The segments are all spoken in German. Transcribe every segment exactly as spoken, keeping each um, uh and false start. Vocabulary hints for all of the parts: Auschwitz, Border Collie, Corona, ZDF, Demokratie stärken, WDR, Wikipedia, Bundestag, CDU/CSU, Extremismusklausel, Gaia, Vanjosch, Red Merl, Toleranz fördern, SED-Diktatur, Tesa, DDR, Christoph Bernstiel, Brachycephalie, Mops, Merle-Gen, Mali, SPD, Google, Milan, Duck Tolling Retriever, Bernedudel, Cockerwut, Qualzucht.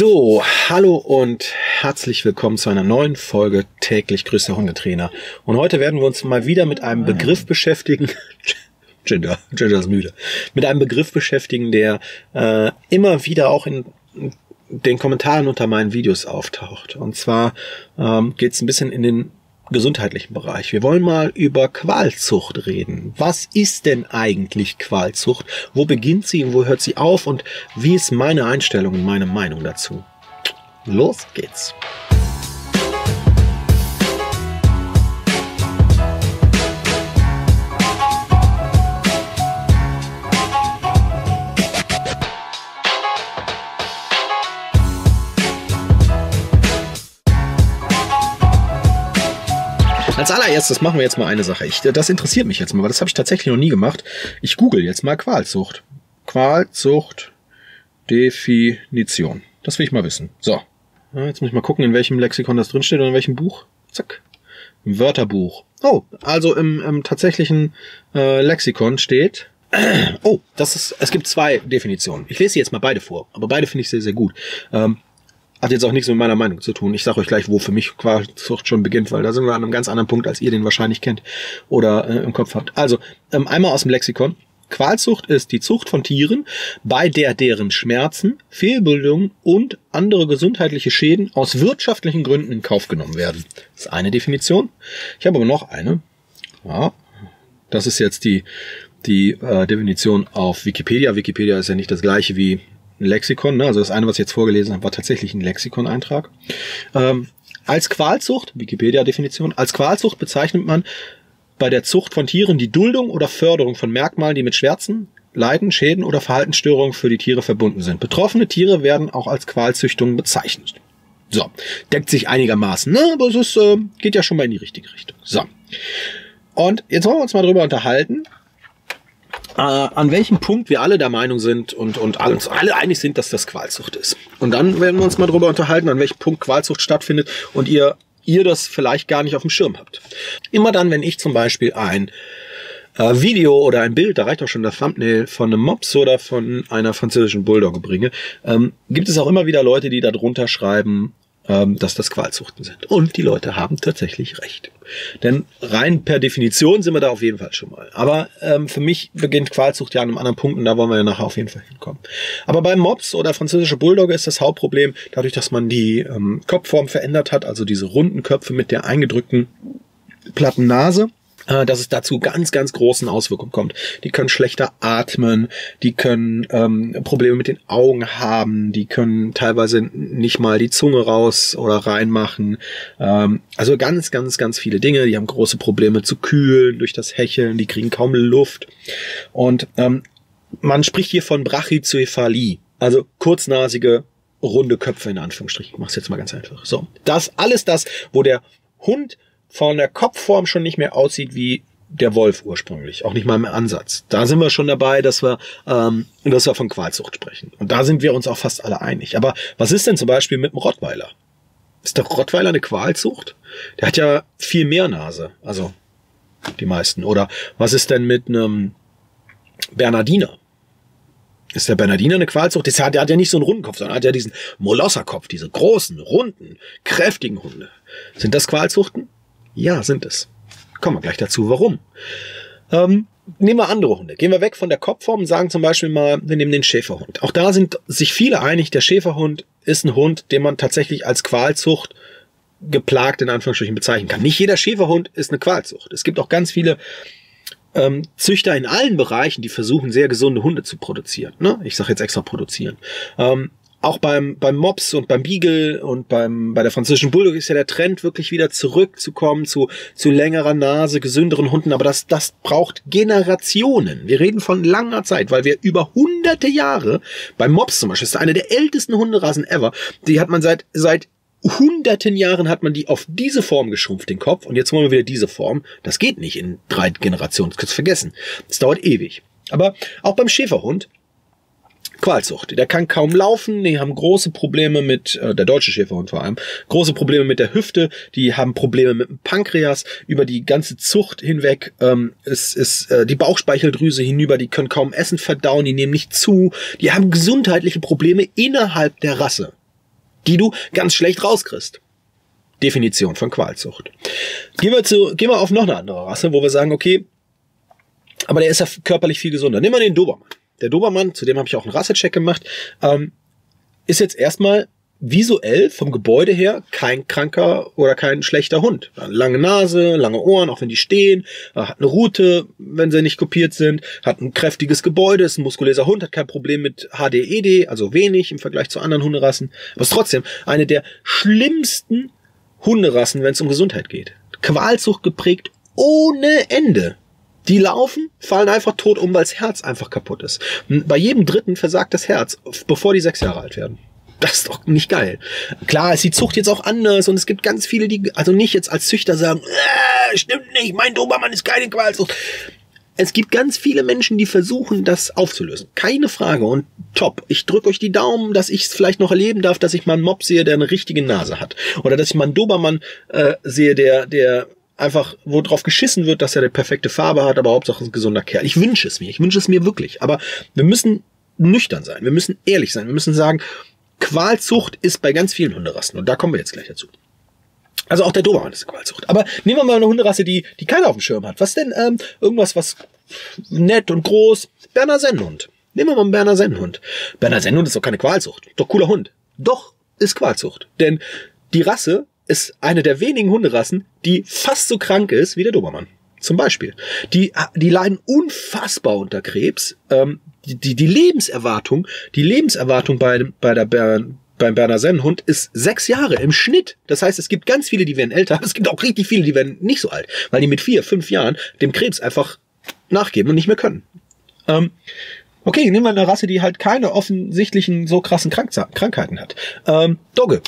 So, hallo und herzlich willkommen zu einer neuen Folge Täglich grüßt der Hundetrainer. Und heute werden wir uns mal wieder mit einem Begriff beschäftigen. Ginger, Ginger ist müde. Mit einem Begriff beschäftigen, der äh, immer wieder auch in den Kommentaren unter meinen Videos auftaucht. Und zwar ähm, geht es ein bisschen in den gesundheitlichen Bereich. Wir wollen mal über Qualzucht reden. Was ist denn eigentlich Qualzucht? Wo beginnt sie und wo hört sie auf? Und wie ist meine Einstellung und meine Meinung dazu? Los geht's! Als allererstes machen wir jetzt mal eine Sache. Ich, das interessiert mich jetzt mal, weil das habe ich tatsächlich noch nie gemacht. Ich google jetzt mal Qualzucht. Qualzucht Definition. Das will ich mal wissen. So, ja, jetzt muss ich mal gucken, in welchem Lexikon das drinsteht oder in welchem Buch. Zack. Im Wörterbuch. Oh, also im, im tatsächlichen äh, Lexikon steht... Oh, das ist, es gibt zwei Definitionen. Ich lese jetzt mal beide vor, aber beide finde ich sehr, sehr gut. Ähm, Hat jetzt auch nichts mit meiner Meinung zu tun. Ich sage euch gleich, wo für mich Qualzucht schon beginnt, weil da sind wir an einem ganz anderen Punkt, als ihr den wahrscheinlich kennt oder äh, im Kopf habt. Also, ähm, einmal aus dem Lexikon. Qualzucht ist die Zucht von Tieren, bei der deren Schmerzen, Fehlbildungen und andere gesundheitliche Schäden aus wirtschaftlichen Gründen in Kauf genommen werden. Das ist eine Definition. Ich habe aber noch eine. Ja, das ist jetzt die, die äh, Definition auf Wikipedia. Wikipedia ist ja nicht das gleiche wie... ein Lexikon, ne? Also das eine, was ich jetzt vorgelesen habe, war tatsächlich ein Lexikoneintrag. Ähm, als Qualzucht, Wikipedia-Definition, als Qualzucht bezeichnet man bei der Zucht von Tieren die Duldung oder Förderung von Merkmalen, die mit Schmerzen, Leiden, Schäden oder Verhaltensstörungen für die Tiere verbunden sind. Betroffene Tiere werden auch als Qualzüchtungen bezeichnet. So, deckt sich einigermaßen, ne? Aber es ist, äh, geht ja schon mal in die richtige Richtung. So, und jetzt wollen wir uns mal drüber unterhalten, Uh, an welchem Punkt wir alle der Meinung sind und, und alle, uns alle einig sind, dass das Qualzucht ist. Und dann werden wir uns mal darüber unterhalten, an welchem Punkt Qualzucht stattfindet und ihr, ihr das vielleicht gar nicht auf dem Schirm habt. Immer dann, wenn ich zum Beispiel ein äh, Video oder ein Bild, da reicht auch schon das Thumbnail, von einem Mops oder von einer französischen Bulldogge bringe, ähm, gibt es auch immer wieder Leute, die da drunter schreiben, dass das Qualzuchten sind. Und die Leute haben tatsächlich recht. Denn rein per Definition sind wir da auf jeden Fall schon mal. Aber ähm, für mich beginnt Qualzucht ja an einem anderen Punkt und da wollen wir ja nachher auf jeden Fall hinkommen. Aber bei Mops oder französische Bulldogge ist das Hauptproblem, dadurch, dass man die ähm, Kopfform verändert hat, also diese runden Köpfe mit der eingedrückten platten Nase, dass es dazu ganz, ganz großen Auswirkungen kommt. Die können schlechter atmen, die können ähm, Probleme mit den Augen haben, die können teilweise nicht mal die Zunge raus oder reinmachen. Ähm, also ganz, ganz, ganz viele Dinge. Die haben große Probleme zu kühlen durch das Hecheln, die kriegen kaum Luft. Und ähm, man spricht hier von Brachycephalie, also kurznasige, runde Köpfe in Anführungsstrichen. Ich mache es jetzt mal ganz einfach. So, das alles das, wo der Hund von der Kopfform schon nicht mehr aussieht wie der Wolf ursprünglich, auch nicht mal im Ansatz. Da sind wir schon dabei, dass wir, ähm, dass wir von Qualzucht sprechen. Und da sind wir uns auch fast alle einig. Aber was ist denn zum Beispiel mit dem Rottweiler? Ist der Rottweiler eine Qualzucht? Der hat ja viel mehr Nase, also die meisten. Oder was ist denn mit einem Bernardiner? Ist der Bernardiner eine Qualzucht? Der hat, der hat ja nicht so einen runden Kopf, sondern hat ja diesen Molosserkopf, diese großen, runden, kräftigen Hunde. Sind das Qualzuchten? Ja, sind es. Kommen wir gleich dazu, warum. Ähm, nehmen wir andere Hunde. Gehen wir weg von der Kopfform und sagen zum Beispiel mal, wir nehmen den Schäferhund. Auch da sind sich viele einig, der Schäferhund ist ein Hund, den man tatsächlich als Qualzucht geplagt in Anführungsstrichen bezeichnen kann. Nicht jeder Schäferhund ist eine Qualzucht. Es gibt auch ganz viele ähm, Züchter in allen Bereichen, die versuchen, sehr gesunde Hunde zu produzieren. Ne? Ich sage jetzt extra produzieren. Ähm, Auch beim, beim Mops und beim Beagle und beim, bei der französischen Bulldogge ist ja der Trend, wirklich wieder zurückzukommen zu, zu längerer Nase, gesünderen Hunden. Aber das, das braucht Generationen. Wir reden von langer Zeit, weil wir über hunderte Jahre, beim Mops zum Beispiel, ist einer der ältesten Hunderasen ever, die hat man seit, seit hunderten Jahren hat man die auf diese Form geschrumpft, den Kopf. Und jetzt wollen wir wieder diese Form. Das geht nicht in drei Generationen, das kannst du vergessen. Das dauert ewig. Aber auch beim Schäferhund, Qualzucht. Der kann kaum laufen, die haben große Probleme mit, äh, der deutsche Schäferhund vor allem, große Probleme mit der Hüfte, die haben Probleme mit dem Pankreas, über die ganze Zucht hinweg, ähm, ist, ist, äh, die Bauchspeicheldrüse hinüber, die können kaum Essen verdauen, die nehmen nicht zu, die haben gesundheitliche Probleme innerhalb der Rasse. die du ganz schlecht rauskriegst. Definition von Qualzucht. Gehen wir, zu, gehen wir auf noch eine andere Rasse, wo wir sagen, okay, aber der ist ja körperlich viel gesunder. Nehmen wir den Dobermann. Der Dobermann, zu dem habe ich auch einen Rassecheck gemacht, ähm, ist jetzt erstmal visuell vom Gebäude her kein kranker oder kein schlechter Hund. Lange Nase, lange Ohren, auch wenn die stehen, hat eine Rute, wenn sie nicht kopiert sind, hat ein kräftiges Gebäude, ist ein muskulöser Hund, hat kein Problem mit H D E D, also wenig im Vergleich zu anderen Hunderassen. Aber ist trotzdem eine der schlimmsten Hunderassen, wenn es um Gesundheit geht. Qualzucht geprägt ohne Ende. Die laufen, fallen einfach tot um, weil das Herz einfach kaputt ist. Bei jedem Dritten versagt das Herz, bevor die sechs Jahre alt werden. Das ist doch nicht geil. Klar ist die Zucht jetzt auch anders und es gibt ganz viele, die also nicht jetzt als Züchter sagen, äh, stimmt nicht, mein Dobermann ist keine Qualzucht. Es gibt ganz viele Menschen, die versuchen, das aufzulösen. Keine Frage und top. Ich drücke euch die Daumen, dass ich es vielleicht noch erleben darf, dass ich mal einen Mops sehe, der eine richtige Nase hat. Oder dass ich mal einen Dobermann äh, sehe, der der einfach, wo drauf geschissen wird, dass er eine perfekte Farbe hat, aber Hauptsache ein gesunder Kerl. Ich wünsche es mir, ich wünsche es mir wirklich. Aber wir müssen nüchtern sein, wir müssen ehrlich sein, wir müssen sagen, Qualzucht ist bei ganz vielen Hunderassen. Und da kommen wir jetzt gleich dazu. Also auch der Dobermann ist Qualzucht. Aber nehmen wir mal eine Hunderasse, die, die keiner auf dem Schirm hat. Was denn? Ähm, irgendwas, was nett und groß. Berner Sennhund. Nehmen wir mal einen Berner Sennhund. Berner Sennhund ist doch keine Qualzucht. Doch cooler Hund. Doch ist Qualzucht. Denn die Rasse ist eine der wenigen Hunderassen, die fast so krank ist wie der Dobermann. Zum Beispiel. Die, die leiden unfassbar unter Krebs. Ähm, Die, die, die Lebenserwartung, die Lebenserwartung bei, bei der Bern, beim Berner Sennenhund ist sechs Jahre im Schnitt. Das heißt, es gibt ganz viele, die werden älter, aber es gibt auch richtig viele, die werden nicht so alt, weil die mit vier, fünf Jahren dem Krebs einfach nachgeben und nicht mehr können. Ähm, okay, nehmen wir eine Rasse, die halt keine offensichtlichen so krassen Krank Krankheiten hat. Ähm, Dogge,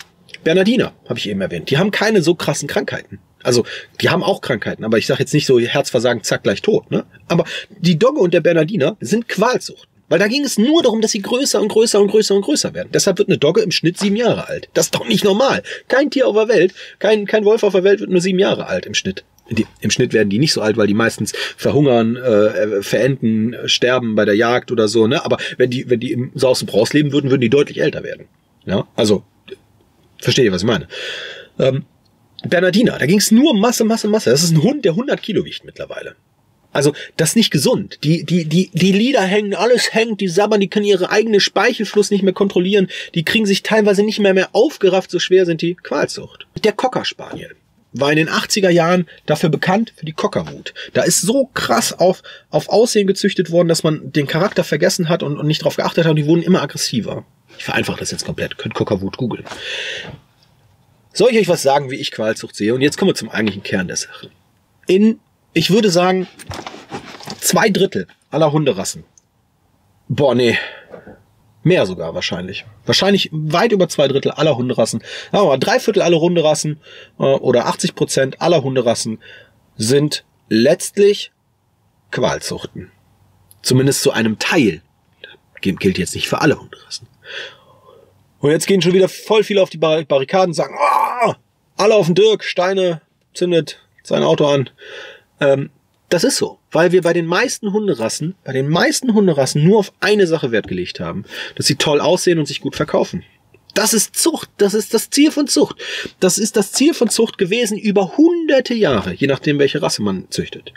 Bernardiner, habe ich eben erwähnt. Die haben keine so krassen Krankheiten. Also, die haben auch Krankheiten, aber ich sage jetzt nicht so Herzversagen, zack, gleich tot. Ne? Aber die Dogge und der Bernardiner sind Qualzucht. Weil da ging es nur darum, dass sie größer und größer und größer und größer werden. Deshalb wird eine Dogge im Schnitt sieben Jahre alt. Das ist doch nicht normal. Kein Tier auf der Welt, kein, kein Wolf auf der Welt wird nur sieben Jahre alt im Schnitt. Die, Im Schnitt werden die nicht so alt, weil die meistens verhungern, äh, verenden, äh, sterben bei der Jagd oder so. Ne? Aber wenn die, wenn die im Saus und Braus leben würden, würden die deutlich älter werden. Ja? Also, versteht ihr, was ich meine? Ähm, Bernardiner, da ging es nur Masse, Masse, Masse. Das ist ein Hund, der hundert Kilo wiegt mittlerweile. Also, das ist nicht gesund. Die, die, die, die Lider hängen, alles hängt, die sabbern, die können ihre eigene Speichelfluss nicht mehr kontrollieren. Die kriegen sich teilweise nicht mehr mehr aufgerafft, so schwer sind die. Qualzucht. Der Cockerspaniel war in den achtziger Jahren dafür bekannt, für die Cockerwut. Da ist so krass auf, auf Aussehen gezüchtet worden, dass man den Charakter vergessen hat und, und nicht drauf geachtet hat. Und die wurden immer aggressiver. Ich vereinfache das jetzt komplett. Könnt Cockerwut googeln. Soll ich euch was sagen, wie ich Qualzucht sehe? Und jetzt kommen wir zum eigentlichen Kern der Sache. In, ich würde sagen, zwei Drittel aller Hunderassen. Boah, nee. Mehr sogar wahrscheinlich. Wahrscheinlich weit über zwei Drittel aller Hunderassen. Aber drei Viertel aller Hunderassen oder achtzig Prozent aller Hunderassen sind letztlich Qualzuchten. Zumindest zu einem Teil. Das gilt jetzt nicht für alle Hunderassen. Und jetzt gehen schon wieder voll viele auf die Barrikaden und sagen, oh, alle auf den Dirk, Steine, zündet sein Auto an. Ähm, das ist so, weil wir bei den meisten Hunderassen, bei den meisten Hunderassen nur auf eine Sache Wert gelegt haben, dass sie toll aussehen und sich gut verkaufen. Das ist Zucht, das ist das Ziel von Zucht. Das ist das Ziel von Zucht gewesen über hunderte Jahre, je nachdem, welche Rasse man züchtet.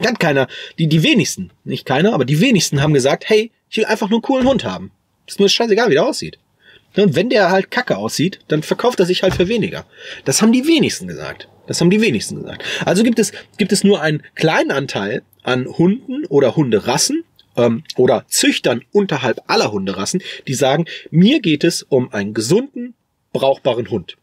Dann keiner, die, die wenigsten, nicht keiner, aber die wenigsten haben gesagt, hey, ich will einfach nur einen coolen Hund haben. Ist mir scheißegal, wie der aussieht. Und wenn der halt kacke aussieht, dann verkauft er sich halt für weniger. Das haben die wenigsten gesagt. Das haben die wenigsten gesagt. Also gibt es, gibt es nur einen kleinen Anteil an Hunden oder Hunderassen ähm, oder Züchtern unterhalb aller Hunderassen, die sagen, mir geht es um einen gesunden, brauchbaren Hund.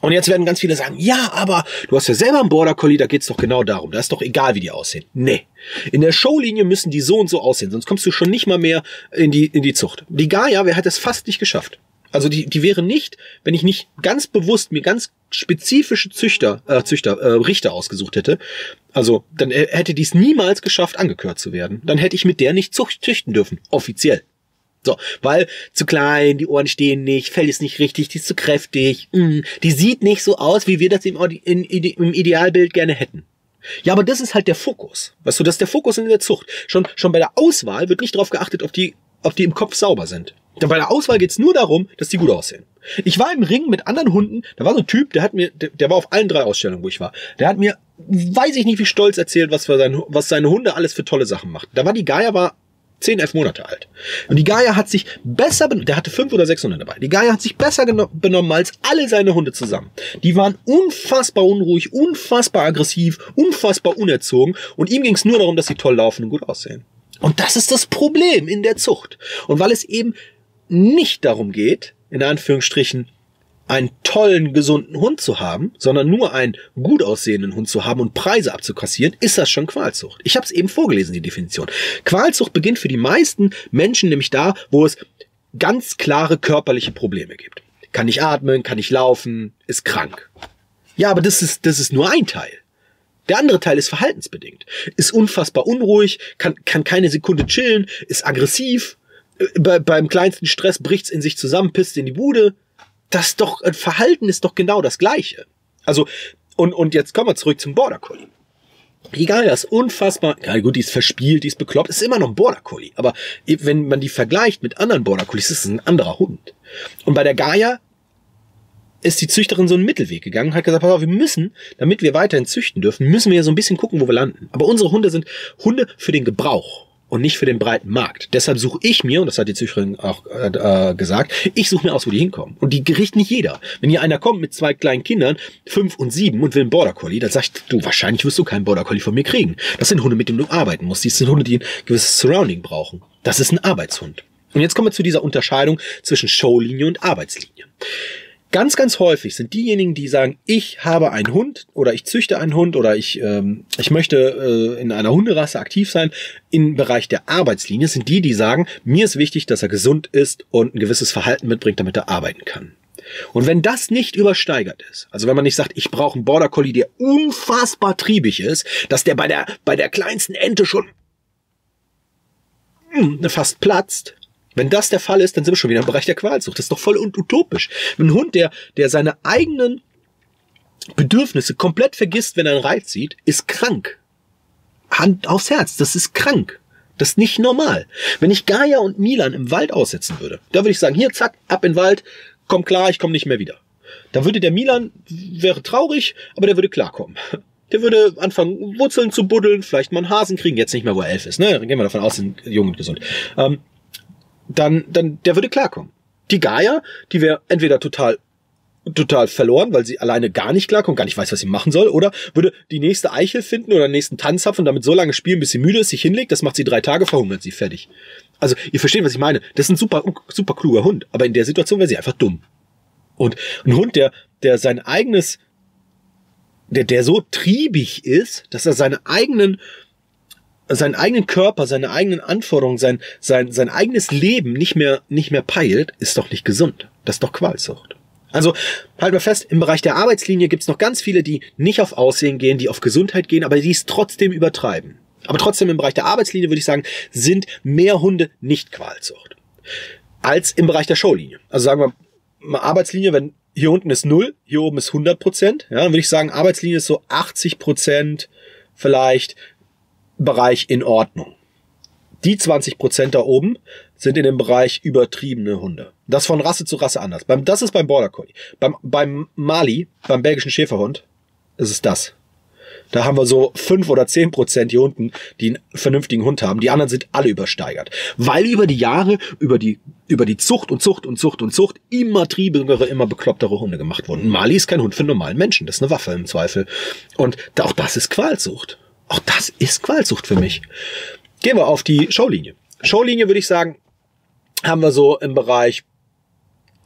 Und jetzt werden ganz viele sagen, ja, aber du hast ja selber einen Border Collie, da geht's doch genau darum. Da ist doch egal, wie die aussehen. Nee. In der Showlinie müssen die so und so aussehen, sonst kommst du schon nicht mal mehr in die, in die Zucht. Die Gaia, wer hat es fast nicht geschafft? Also die, die wäre nicht, wenn ich nicht ganz bewusst mir ganz spezifische Züchter, äh, Züchter, äh, Richter ausgesucht hätte, also dann hätte die es niemals geschafft, angekört zu werden. Dann hätte ich mit der nicht züchten dürfen, offiziell. So, weil zu klein, die Ohren stehen nicht, Fell ist nicht richtig, die ist zu kräftig, mh, die sieht nicht so aus, wie wir das im, in, im Idealbild gerne hätten. Ja, aber das ist halt der Fokus. Weißt du, das ist der Fokus in der Zucht. Schon, schon bei der Auswahl wird nicht darauf geachtet, ob die ob die im Kopf sauber sind. Denn bei der Auswahl geht es nur darum, dass die gut aussehen. Ich war im Ring mit anderen Hunden, da war so ein Typ, der hat mir, der, der war auf allen drei Ausstellungen, wo ich war. Der hat mir, weiß ich nicht wie stolz erzählt, was, für sein, was seine Hunde alles für tolle Sachen macht. Da war die Gaia, war zehn, elf Monate alt. Und die Gaia hat sich besser benommen, der hatte fünf oder sechs Hunde dabei. Die Gaia hat sich besser benommen als alle seine Hunde zusammen. Die waren unfassbar unruhig, unfassbar aggressiv, unfassbar unerzogen. Und ihm ging es nur darum, dass sie toll laufen und gut aussehen. Und das ist das Problem in der Zucht. Und weil es eben nicht darum geht, in Anführungsstrichen, einen tollen, gesunden Hund zu haben, sondern nur einen gut aussehenden Hund zu haben und Preise abzukassieren, ist das schon Qualzucht. Ich habe es eben vorgelesen, die Definition. Qualzucht beginnt für die meisten Menschen nämlich da, wo es ganz klare körperliche Probleme gibt. Kann nicht atmen, kann nicht laufen, ist krank. Ja, aber das ist, das ist nur ein Teil. Der andere Teil ist verhaltensbedingt. Ist unfassbar unruhig, kann, kann keine Sekunde chillen, ist aggressiv, Bei, beim kleinsten Stress bricht's in sich zusammen, pisst in die Bude. Das doch, Verhalten ist doch genau das Gleiche. Also, und, und jetzt kommen wir zurück zum Border Collie. Egal, das ist unfassbar, ja gut, die ist verspielt, die ist bekloppt, ist immer noch ein Border Collie. Aber wenn man die vergleicht mit anderen Border Collies, ist es ein anderer Hund. Und bei der Gaia ist die Züchterin so einen Mittelweg gegangen, hat gesagt, pass auf, wir müssen, damit wir weiterhin züchten dürfen, müssen wir ja so ein bisschen gucken, wo wir landen. Aber unsere Hunde sind Hunde für den Gebrauch und nicht für den breiten Markt. Deshalb suche ich mir, und das hat die Züchterin auch äh, gesagt, ich suche mir aus, wo die hinkommen. Und die kriegt nicht jeder. Wenn hier einer kommt mit zwei kleinen Kindern, fünf und sieben, und will einen Border Collie, dann sagst du, wahrscheinlich wirst du keinen Border Collie von mir kriegen. Das sind Hunde, mit denen du arbeiten musst. Die sind Hunde, die ein gewisses Surrounding brauchen. Das ist ein Arbeitshund. Und jetzt kommen wir zu dieser Unterscheidung zwischen Showlinie und Arbeitslinie. Ganz, ganz häufig sind diejenigen, die sagen, ich habe einen Hund oder ich züchte einen Hund oder ich ähm, ich möchte äh, in einer Hunderasse aktiv sein, im Bereich der Arbeitslinie sind die, die sagen, mir ist wichtig, dass er gesund ist und ein gewisses Verhalten mitbringt, damit er arbeiten kann. Und wenn das nicht übersteigert ist, also wenn man nicht sagt, ich brauche einen Border Collie, der unfassbar triebig ist, dass der bei der, bei der kleinsten Ente schon fast platzt, wenn das der Fall ist, dann sind wir schon wieder im Bereich der Qualzucht. Das ist doch voll utopisch. Ein Hund, der, der seine eigenen Bedürfnisse komplett vergisst, wenn er einen Reiz sieht, ist krank. Hand aufs Herz, das ist krank. Das ist nicht normal. Wenn ich Gaia und Milan im Wald aussetzen würde, da würde ich sagen, hier, zack, ab in den Wald, komm klar, ich komme nicht mehr wieder. Da würde der Milan, wäre traurig, aber der würde klarkommen. Der würde anfangen, Wurzeln zu buddeln, vielleicht mal einen Hasen kriegen, jetzt nicht mehr, wo er elf ist. Ne? Dann gehen wir davon aus, sind jung und gesund. Ähm, Dann, dann, der würde klarkommen. Die Gaia, die wäre entweder total, total verloren, weil sie alleine gar nicht klarkommt, gar nicht weiß, was sie machen soll, oder würde die nächste Eichel finden oder den nächsten Tanzapfen und damit so lange spielen, bis sie müde ist, sich hinlegt, das macht sie drei Tage, verhungert sie, fertig. Also, ihr versteht, was ich meine. Das ist ein super, super kluger Hund, aber in der Situation wäre sie einfach dumm. Und ein Hund, der, der sein eigenes, der, der so triebig ist, dass er seine eigenen, seinen eigenen Körper, seine eigenen Anforderungen, sein, sein, sein eigenes Leben nicht mehr, nicht mehr peilt, ist doch nicht gesund. Das ist doch Qualzucht. Also, halt mal fest, im Bereich der Arbeitslinie gibt's noch ganz viele, die nicht auf Aussehen gehen, die auf Gesundheit gehen, aber die es trotzdem übertreiben. Aber trotzdem im Bereich der Arbeitslinie, würde ich sagen, sind mehr Hunde nicht Qualzucht. Als im Bereich der Showlinie. Also sagen wir mal Arbeitslinie, wenn hier unten ist null, hier oben ist hundert Prozent, ja, dann würde ich sagen, Arbeitslinie ist so achtzig Prozent vielleicht, Bereich in Ordnung. Die zwanzig Prozent da oben sind in dem Bereich übertriebene Hunde. Das von Rasse zu Rasse anders. Beim, das ist beim Border Collie. Beim, beim Mali, beim belgischen Schäferhund, ist es das. Da haben wir so fünf oder zehn Prozent hier unten, die einen vernünftigen Hund haben. Die anderen sind alle übersteigert. Weil über die Jahre, über die, über die Zucht und Zucht und Zucht und Zucht immer triebigere, immer beklopptere Hunde gemacht wurden. Mali ist kein Hund für einen normalen Menschen. Das ist eine Waffe im Zweifel. Und auch das ist Qualzucht. Auch das ist Qualzucht für mich. Gehen wir auf die Showlinie. Showlinie würde ich sagen, haben wir so im Bereich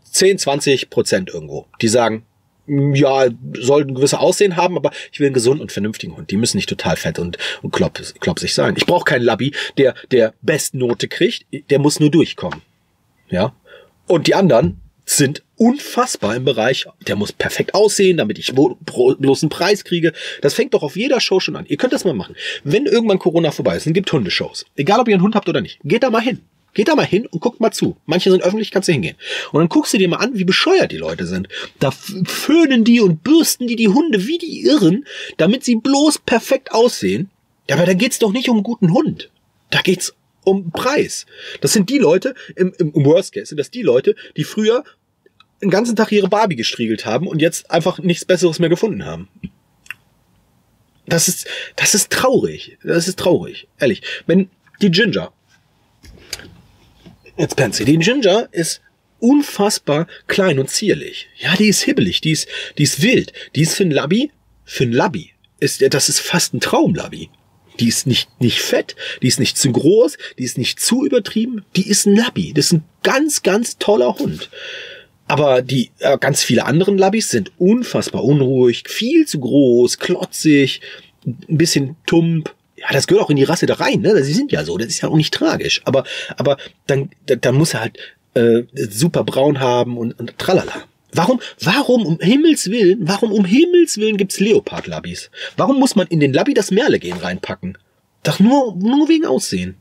zehn, zwanzig Prozent irgendwo. Die sagen, ja, soll ein gewisses Aussehen haben, aber ich will einen gesunden und vernünftigen Hund. Die müssen nicht total fett und, und klopsig klopp sein. Ich brauche keinen Labby, der, der Bestnote kriegt. Der muss nur durchkommen. Ja. Und die anderen sind unfassbar im Bereich, der muss perfekt aussehen, damit ich bloß einen Preis kriege. Das fängt doch auf jeder Show schon an. Ihr könnt das mal machen. Wenn irgendwann Corona vorbei ist, dann gibt Hundeshows. Egal, ob ihr einen Hund habt oder nicht. Geht da mal hin. Geht da mal hin und guckt mal zu. Manche sind öffentlich, kannst du hingehen. Und dann guckst du dir mal an, wie bescheuert die Leute sind. Da föhnen die und bürsten die die Hunde wie die Irren, damit sie bloß perfekt aussehen. Aber da geht's doch nicht um einen guten Hund. Da geht's um Preis. Das sind die Leute, im, im Worst Case, sind das die Leute, die früher den ganzen Tag ihre Barbie gestriegelt haben und jetzt einfach nichts Besseres mehr gefunden haben. Das ist, das ist traurig. Das ist traurig. Ehrlich. Wenn die Ginger, jetzt pennt sie, die Ginger ist unfassbar klein und zierlich. Ja, die ist hibbelig, die ist, die ist wild. Die ist für ein Labby, für ein Labby. Ist, das ist fast ein Traumlabby. Die ist nicht, nicht fett, die ist nicht zu groß, die ist nicht zu übertrieben. Die ist ein Labby. Das ist ein ganz, ganz toller Hund. Aber die äh, ganz viele anderen Labbys sind unfassbar unruhig, viel zu groß, klotzig, ein bisschen tump. Ja, das gehört auch in die Rasse da rein, ne? Sie sind ja so, das ist ja auch nicht tragisch. Aber, aber dann, dann muss er halt äh, super braun haben und, und tralala. Warum, warum um Himmels Willen, warum um Himmels Willen gibt's Leopard-Labbys? Warum muss man in den Labby das Merle-Gen reinpacken? Doch nur, nur wegen Aussehen.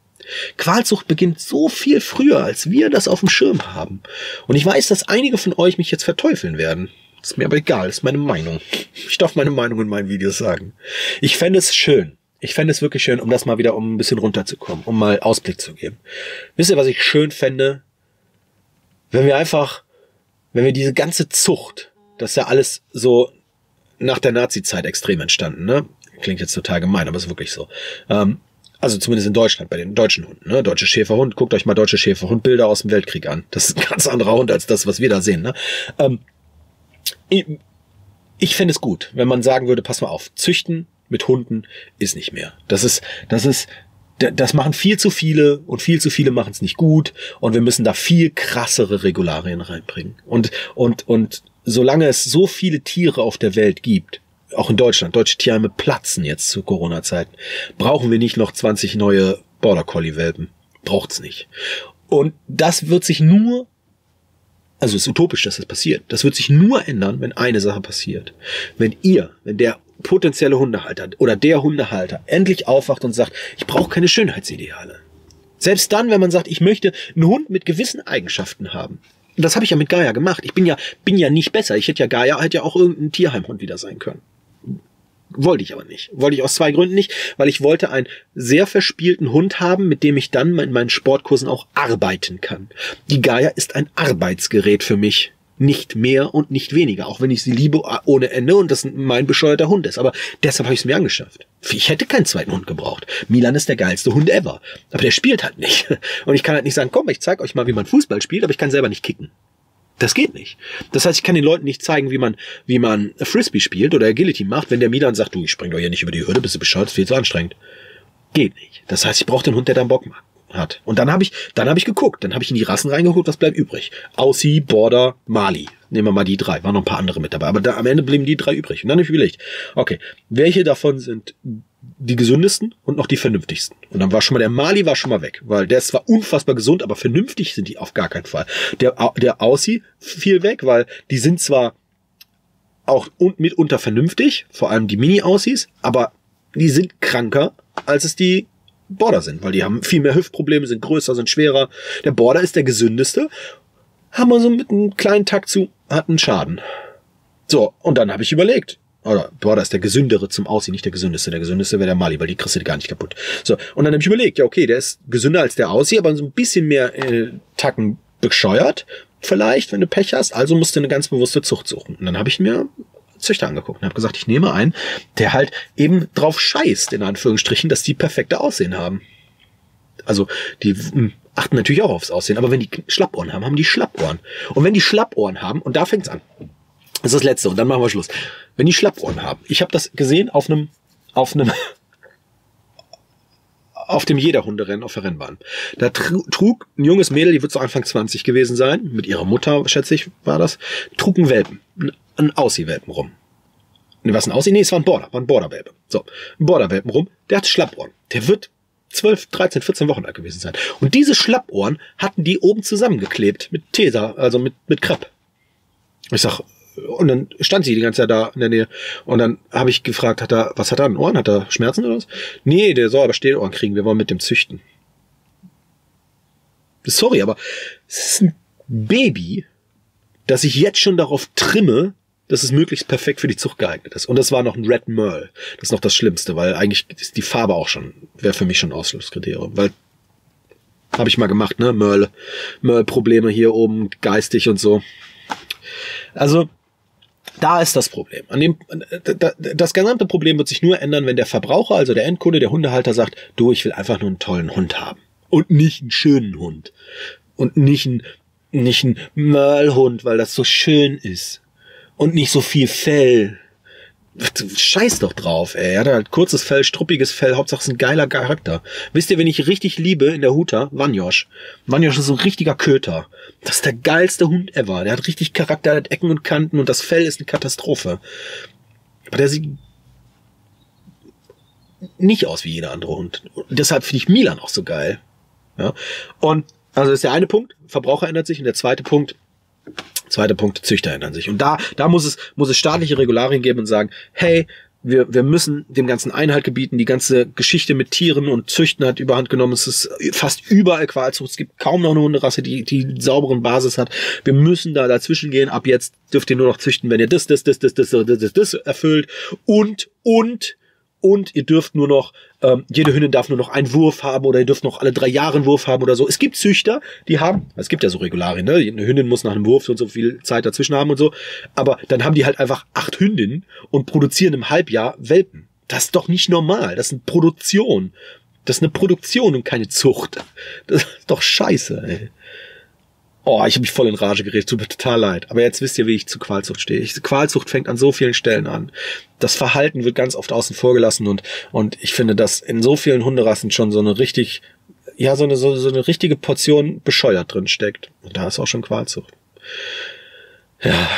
Qualzucht beginnt so viel früher, als wir das auf dem Schirm haben. Und ich weiß, dass einige von euch mich jetzt verteufeln werden. Ist mir aber egal, ist meine Meinung. Ich darf meine Meinung in meinen Videos sagen. Ich fände es schön. Ich fände es wirklich schön, um das mal wieder um ein bisschen runterzukommen, um mal Ausblick zu geben. Wisst ihr, was ich schön fände? Wenn wir einfach, wenn wir diese ganze Zucht, das ist ja alles so nach der Nazi-Zeit extrem entstanden, ne? Klingt jetzt total gemein, aber ist wirklich so. Ähm, Also zumindest in Deutschland, bei den deutschen Hunden. Ne? Deutsche Schäferhund, guckt euch mal deutsche Schäferhund-Bilder aus dem Weltkrieg an. Das ist ein ganz anderer Hund als das, was wir da sehen. Ne? Ähm, ich ich fände es gut, wenn man sagen würde, pass mal auf, züchten mit Hunden ist nicht mehr. Das ist, das ist, das machen viel zu viele und viel zu viele machen es nicht gut. Und wir müssen da viel krassere Regularien reinbringen. Und, und, und solange es so viele Tiere auf der Welt gibt, auch in Deutschland, deutsche Tierheime platzen jetzt zu Corona-Zeiten, brauchen wir nicht noch zwanzig neue Border Collie-Welpen. Braucht's nicht. Und das wird sich nur, also es ist utopisch, dass das passiert, das wird sich nur ändern, wenn eine Sache passiert. Wenn ihr, wenn der potenzielle Hundehalter oder der Hundehalter endlich aufwacht und sagt, ich brauche keine Schönheitsideale. Selbst dann, wenn man sagt, ich möchte einen Hund mit gewissen Eigenschaften haben. Und das habe ich ja mit Gaia gemacht. Ich bin ja, bin ja nicht besser. Ich hätte ja Gaia, hätte ja auch irgendein Tierheimhund wieder sein können. Wollte ich aber nicht. Wollte ich aus zwei Gründen nicht, weil ich wollte einen sehr verspielten Hund haben, mit dem ich dann in meinen Sportkursen auch arbeiten kann. Die Gaia ist ein Arbeitsgerät für mich. Nicht mehr und nicht weniger. Auch wenn ich sie liebe ohne Ende und das mein bescheuerter Hund ist. Aber deshalb habe ich es mir angeschafft. Ich hätte keinen zweiten Hund gebraucht. Milan ist der geilste Hund ever. Aber der spielt halt nicht. Und ich kann halt nicht sagen, komm, ich zeige euch mal, wie man Fußball spielt, aber ich kann selber nicht kicken. Das geht nicht. Das heißt, ich kann den Leuten nicht zeigen, wie man, wie man Frisbee spielt oder Agility macht, wenn der Milan sagt, du, ich spring doch hier nicht über die Hürde, bist du bescheuert, ist viel zu anstrengend. Geht nicht. Das heißt, ich brauche den Hund, der dann Bock hat. Und dann habe ich, dann habe ich geguckt, dann habe ich in die Rassen reingeguckt, was bleibt übrig? Aussie, Border, Mali. Nehmen wir mal die drei. Waren noch ein paar andere mit dabei. Aber da, am Ende blieben die drei übrig. Und dann habe ich überlegt, okay, welche davon sind die gesündesten und noch die vernünftigsten. Und dann war schon mal, der Mali war schon mal weg, weil der ist zwar unfassbar gesund, aber vernünftig sind die auf gar keinen Fall. Der, der Aussie fiel weg, weil die sind zwar auch und mitunter vernünftig, vor allem die Mini-Aussies, aber die sind kranker, als es die Border sind, weil die haben viel mehr Hüftprobleme, sind größer, sind schwerer. Der Border ist der gesündeste, haben wir so mit einem kleinen Takt zu, hat einen Schaden. So, und dann habe ich überlegt, oder Border ist der gesündere zum Aussehen, nicht der gesündeste. Der gesündeste wäre der Mali, weil die kriegst du gar nicht kaputt. So, und dann habe ich überlegt, ja okay, der ist gesünder als der Aussie, aber so ein bisschen mehr äh, Tacken bescheuert vielleicht, wenn du Pech hast. Also musst du eine ganz bewusste Zucht suchen. Und dann habe ich mir Züchter angeguckt und habe gesagt, ich nehme einen, der halt eben drauf scheißt, in Anführungsstrichen, dass die perfekte Aussehen haben. Also die achten natürlich auch aufs Aussehen, aber wenn die Schlappohren haben, haben die Schlappohren. Und wenn die Schlappohren haben, und da fängt's an, das ist das Letzte und dann machen wir Schluss. Wenn die Schlappohren haben. Ich habe das gesehen auf einem, auf einem, auf dem Jederhunderennen auf der Rennbahn. Da trug ein junges Mädel, die wird so Anfang zwanzig gewesen sein, mit ihrer Mutter, schätze ich, war das, trug einen Welpen, einen Aussie-Welpen rum. Ne, was ein Aussie? Nee, es war ein Border, war ein Border-Welpe. So, ein Border-Welpen rum, der hatte Schlappohren. Der wird zwölf, dreizehn, vierzehn Wochen alt gewesen sein. Und diese Schlappohren hatten die oben zusammengeklebt mit Tesa, also mit, mit Krepp. Ich sag, und dann stand sie die ganze Zeit da in der Nähe. Und dann habe ich gefragt, hat er, was hat er an Ohren? Hat er Schmerzen oder was? Nee, der soll aber Stehlohren kriegen. Wir wollen mit dem züchten. Sorry, aber es ist ein Baby, das ich jetzt schon darauf trimme, dass es möglichst perfekt für die Zucht geeignet ist. Und das war noch ein Red Merl. Das ist noch das Schlimmste, weil eigentlich ist die Farbe auch schon, wäre für mich schon Ausschlusskriterium. Weil Habe ich mal gemacht, ne? Merle. Merle-Probleme hier oben, geistig und so. Also, da ist das Problem. An dem, das gesamte Problem wird sich nur ändern, wenn der Verbraucher, also der Endkunde, der Hundehalter sagt, du, ich will einfach nur einen tollen Hund haben. Und nicht einen schönen Hund. Und nicht einen, nicht einen Merle-Hund, weil das so schön ist. Und nicht so viel Fell. Scheiß doch drauf, ey. Er hat halt kurzes Fell, struppiges Fell, Hauptsache ist ein geiler Charakter. Wisst ihr, wen ich richtig liebe in der Huta? Vanjosch. Vanjosch ist so ein richtiger Köter. Das ist der geilste Hund ever. Der hat richtig Charakter, der hat Ecken und Kanten und das Fell ist eine Katastrophe. Aber der sieht nicht aus wie jeder andere Hund. Und deshalb finde ich Milan auch so geil. Ja? Und, also das ist der eine Punkt, Verbraucher ändert sich, und der zweite Punkt, Zweiter Punkt, Züchter ändern sich. Und da, da muss es, muss es staatliche Regularien geben und sagen, hey, wir, wir müssen dem ganzen Einhalt gebieten. Die ganze Geschichte mit Tieren und Züchten hat überhand genommen. Es ist fast überall Qualzucht. Es gibt kaum noch eine Hunderasse, die, die sauberen Basis hat. Wir müssen da dazwischen gehen. Ab jetzt dürft ihr nur noch züchten, wenn ihr das, das, das, das, das, das, das, das erfüllt. Und, und, und ihr dürft nur noch, ähm, jede Hündin darf nur noch einen Wurf haben oder ihr dürft noch alle drei Jahre einen Wurf haben oder so. Es gibt Züchter, die haben, es gibt ja so Regularien, ne? Eine Hündin muss nach einem Wurf so und so viel Zeit dazwischen haben und so. Aber dann haben die halt einfach acht Hündinnen und produzieren im Halbjahr Welpen. Das ist doch nicht normal. Das ist eine Produktion. Das ist eine Produktion und keine Zucht. Das ist doch scheiße, ey. Oh, ich habe mich voll in Rage geredet, tut mir total leid. Aber jetzt wisst ihr, wie ich zu Qualzucht stehe. Qualzucht fängt an so vielen Stellen an. Das Verhalten wird ganz oft außen vor gelassen und und ich finde, dass in so vielen Hunderassen schon so eine richtig, ja, so eine so, so eine richtige Portion bescheuert drin steckt. Und da ist auch schon Qualzucht. Ja.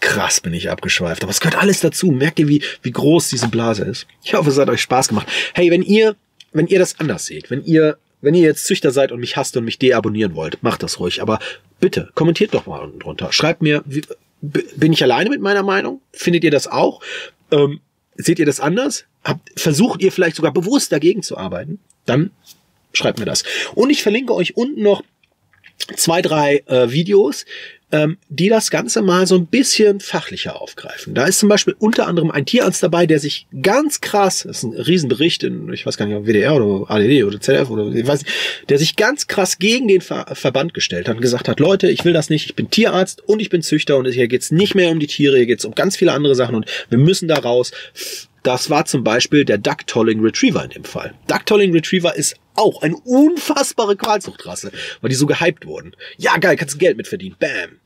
Krass bin ich abgeschweift. Aber es gehört alles dazu. Merkt ihr, wie wie groß diese Blase ist? Ich hoffe, es hat euch Spaß gemacht. Hey, wenn ihr wenn ihr das anders seht, wenn ihr Wenn ihr jetzt Züchter seid und mich hasst und mich deabonnieren wollt, macht das ruhig. Aber bitte, kommentiert doch mal unten drunter. Schreibt mir, wie, bin ich alleine mit meiner Meinung? Findet ihr das auch? Ähm, seht ihr das anders? Habt, versucht ihr vielleicht sogar bewusst dagegen zu arbeiten? Dann schreibt mir das. Und ich verlinke euch unten noch zwei, drei äh, Videos, ähm, die das Ganze mal so ein bisschen fachlicher aufgreifen. Da ist zum Beispiel unter anderem ein Tierarzt dabei, der sich ganz krass, das ist ein Riesenbericht in, ich weiß gar nicht, W D R oder A D D oder Z D F oder ich weiß nicht, der sich ganz krass gegen den Ver Verband gestellt hat und gesagt hat, Leute, ich will das nicht, ich bin Tierarzt und ich bin Züchter und hier geht's nicht mehr um die Tiere, hier geht's um ganz viele andere Sachen und wir müssen da raus. Das war zum Beispiel der Duck Tolling Retriever in dem Fall. Duck Tolling Retriever ist auch eine unfassbare Qualzuchtrasse, weil die so gehypt wurden. Ja, geil, kannst du Geld mit verdienen. Bam.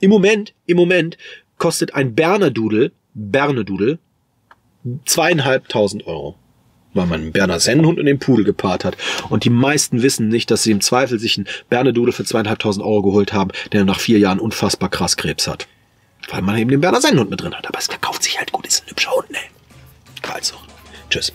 Im Moment, im Moment kostet ein Bernedudel, Bernedudel, zweieinhalbtausend Euro. Weil man einen Berner Sennenhund und den Pudel gepaart hat. Und die meisten wissen nicht, dass sie im Zweifel sich einen Bernedudel für zweieinhalbtausend Euro geholt haben, der nach vier Jahren unfassbar krass Krebs hat. Weil man eben den Berner Sennenhund mit drin hat. Aber es verkauft sich halt gut, ist ein hübscher Hund, ey. Qualzucht. Tschüss.